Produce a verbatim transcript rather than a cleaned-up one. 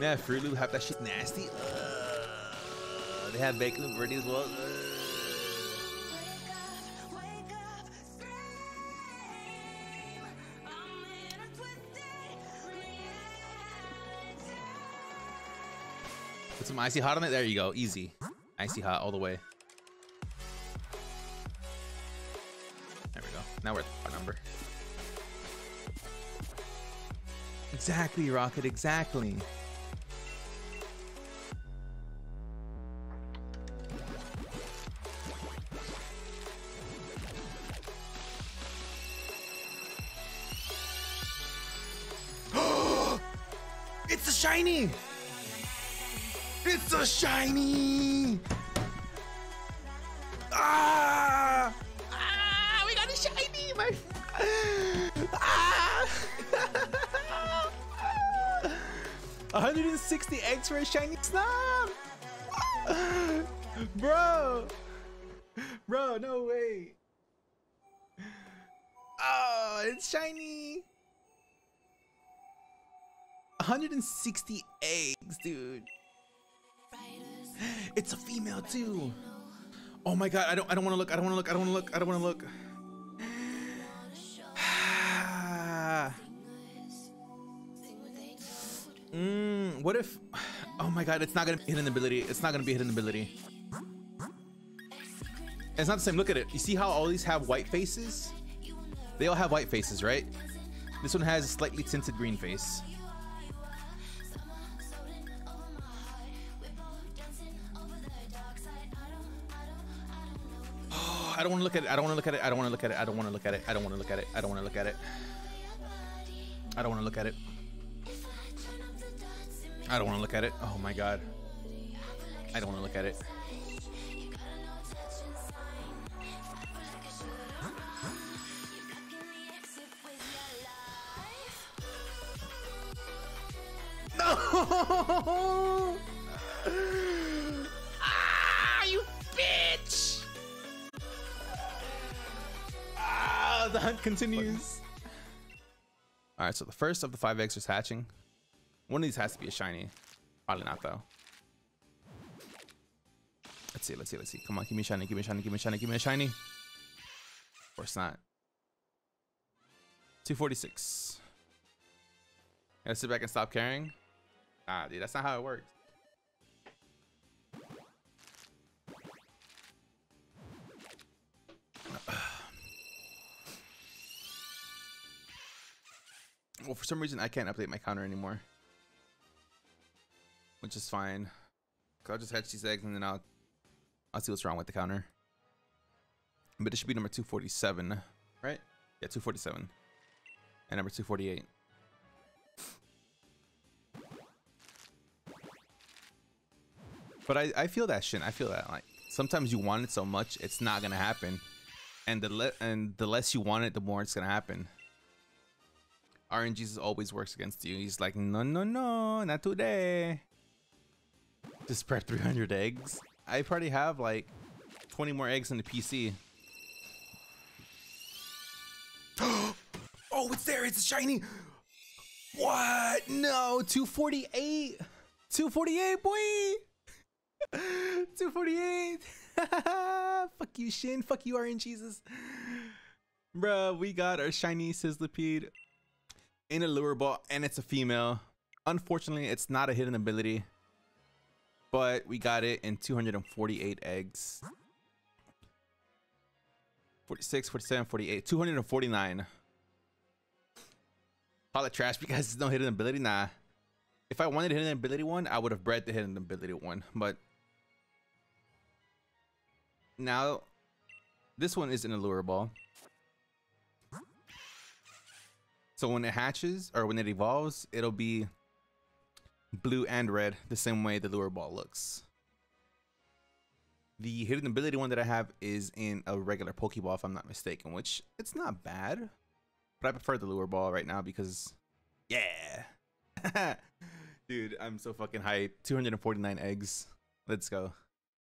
Man, Fruit Loop have that shit nasty. Uh, they have bacon and birdie as well. Uh. Put some icy hot on it. There you go. Easy. Icy hot all the way. There we go. Now we're at the number. Exactly, Rocket. Exactly. It's a shiny. It's a shiny! Ah! Ah! We got a shiny! My... Ah! one hundred sixty eggs for a shiny snob! Bro! Bro, no way! Oh, it's shiny! one hundred sixty eggs, dude! It's a female too. Oh my god, I don't I don't want to look. I don't want to look. I don't want to look. I don't want to look. Mm, what if oh my god, it's not going to be hidden ability. It's not going to be hidden ability. It's not the same. Look at it. You see how all these have white faces? They all have white faces, right? This one has a slightly tinted green face. I don't want to look at it. I don't want to look at it. I don't want to look at it. I don't want to look at it. I don't want to look at it. I don't want to look at it. I don't want to look at it. I don't want to look at it. Oh my god. I don't want to look at it. No! Ah, you bitch! The hunt continues. All right, so the first of the five eggs is hatching. One of these has to be a shiny. Probably not though. Let's see, let's see, let's see. Come on, give me a shiny, give me a shiny, give me a shiny, give me a shiny. Of course not. two forty-six. Gotta sit back and stop caring. Ah, dude, that's not how it works. Well, for some reason, I can't update my counter anymore, which is fine. I'll just hatch these eggs and then I'll, I'll see what's wrong with the counter. But it should be number two forty-seven, right? Yeah, two forty-seven. And number two forty-eight. But I, I feel that shit. I feel that. Like, sometimes you want it so much, it's not going to happen. And the, le and the less you want it, the more it's going to happen. R N G always works against you. He's like, no, no, no, not today. Just prep three hundred eggs. I probably have like twenty more eggs in the P C. Oh, it's there. It's a shiny. What? No, two forty-eight. two forty-eight, boy. two forty-eight. Fuck you, Shin. Fuck you, R N G. Bruh, we got our shiny Sizzlipede in a lure ball, and it's a female. Unfortunately, it's not a hidden ability, but we got it in two hundred forty-eight eggs. forty-six, forty-seven, forty-eight, two hundred forty-nine. Call it trash because there's no hidden ability. Nah, if I wanted a hidden ability one, I would have bred the hidden ability one, but now this one is in a lure ball. So when it hatches, or when it evolves, it'll be blue and red, the same way the lure ball looks. The hidden ability one that I have is in a regular Pokeball, if I'm not mistaken, which it's not bad. But I prefer the lure ball right now because, yeah. Dude, I'm so fucking hyped. two hundred forty-nine eggs. Let's go.